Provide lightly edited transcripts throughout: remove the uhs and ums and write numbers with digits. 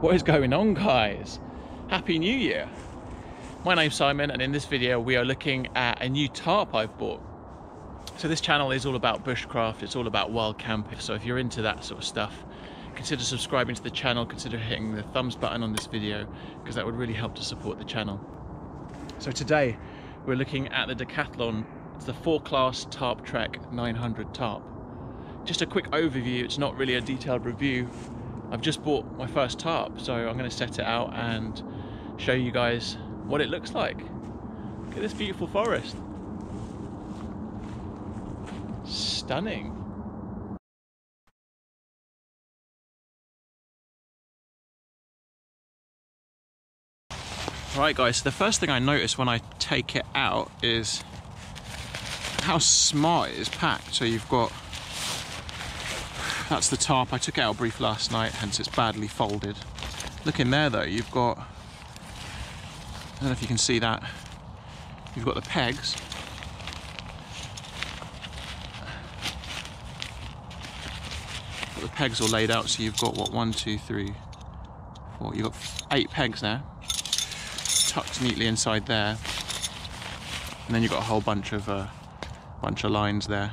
What is going on, guys? Happy New Year! My name's Simon, and in this video we are looking at a new tarp I've bought. So this channel is all about bushcraft, it's all about wild camping, so if you're into that sort of stuff, consider subscribing to the channel, consider hitting the thumbs button on this video, because that would really help to support the channel. So today we're looking at the Decathlon, it's the Forclaz tarp Trek 900 tarp. Just a quick overview, it's not really a detailed review. I've just bought my first tarp, so I'm going to set it out and show you guys what it looks like. Look at this beautiful forest. Stunning. Right guys, so the first thing I notice when I take it out is how smart it is packed. So you've got that's the tarp. I took it out a brief last night, hence it's badly folded. Look in there though, you've got, I don't know if you can see that, you've got the pegs. Got the pegs all laid out, so you've got what, 1, 2, 3, 4, you've got 8 pegs there, tucked neatly inside there. And then you've got a whole bunch of lines there.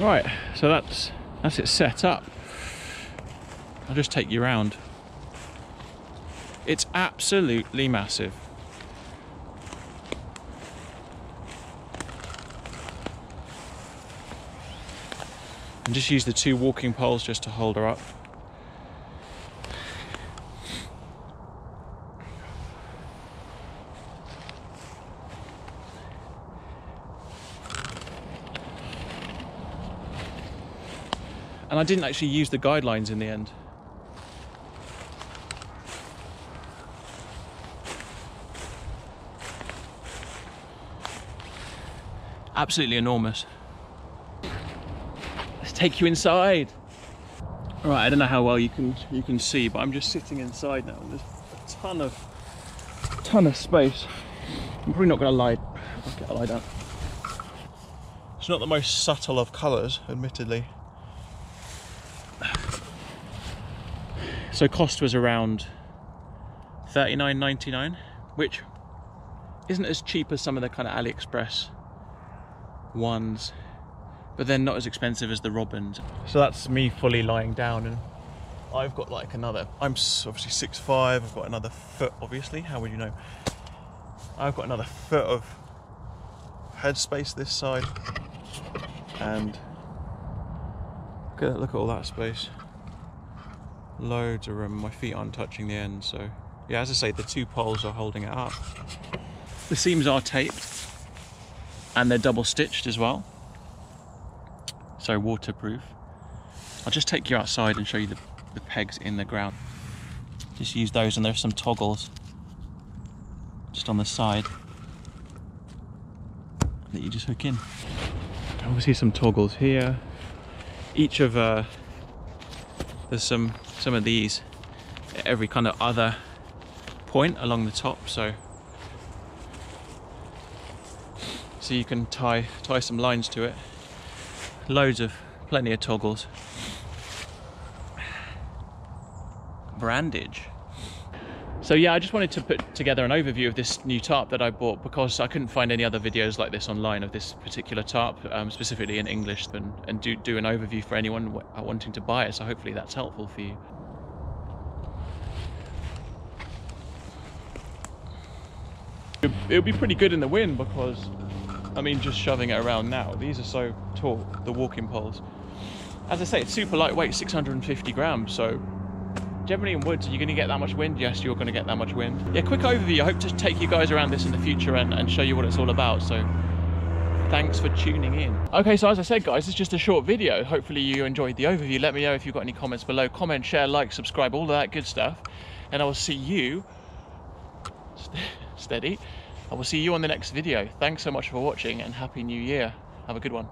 Right, so that's it set up. I'll just take you round. It's absolutely massive. And just use the 2 walking poles just to hold her up. And I didn't actually use the guidelines in the end. Absolutely enormous. Let's take you inside. All right, I don't know how well you can see, but I'm just sitting inside now. There's a ton of space. I'm probably not going to lie. Okay, I'll lie down. It's not the most subtle of colours, admittedly. So cost was around $39.99, which isn't as cheap as some of the kind of AliExpress ones, but then not as expensive as the Robins. So that's me fully lying down, and I've got like another, I'm obviously 6'5", I've got another foot, obviously, how would you know? I've got another foot of headspace this side, and look at all that space. Loads of room, my feet aren't touching the end, so yeah, as I say, the 2 poles are holding it up. The seams are taped and they're double stitched as well, so waterproof. I'll just take you outside and show you the pegs in the ground. Just use those, and there's some toggles just on the side that you just hook in. Obviously some toggles here, each of there's some of these at every kind of other point along the top, so you can tie some lines to it. Loads of, plenty of toggles. Brandage. So yeah, I just wanted to put together an overview of this new tarp that I bought, because I couldn't find any other videos like this online of this particular tarp, specifically in English, and do an overview for anyone wanting to buy it, so hopefully that's helpful for you. It'll be pretty good in the wind, because, I mean, just shoving it around now, these are so tall, the walking poles. As I say, it's super lightweight, 650 grams, so generally in woods, are you going to get that much wind? Yes, you're going to get that much wind. Yeah, quick overview. I hope to take you guys around this in the future and show you what it's all about. So thanks for tuning in. Okay, so as I said, guys, it's just a short video. Hopefully you enjoyed the overview. Let me know if you've got any comments below. Comment, share, like, subscribe, all of that good stuff. And I will see you, steady, I will see you on the next video. Thanks so much for watching, and Happy New Year. Have a good one.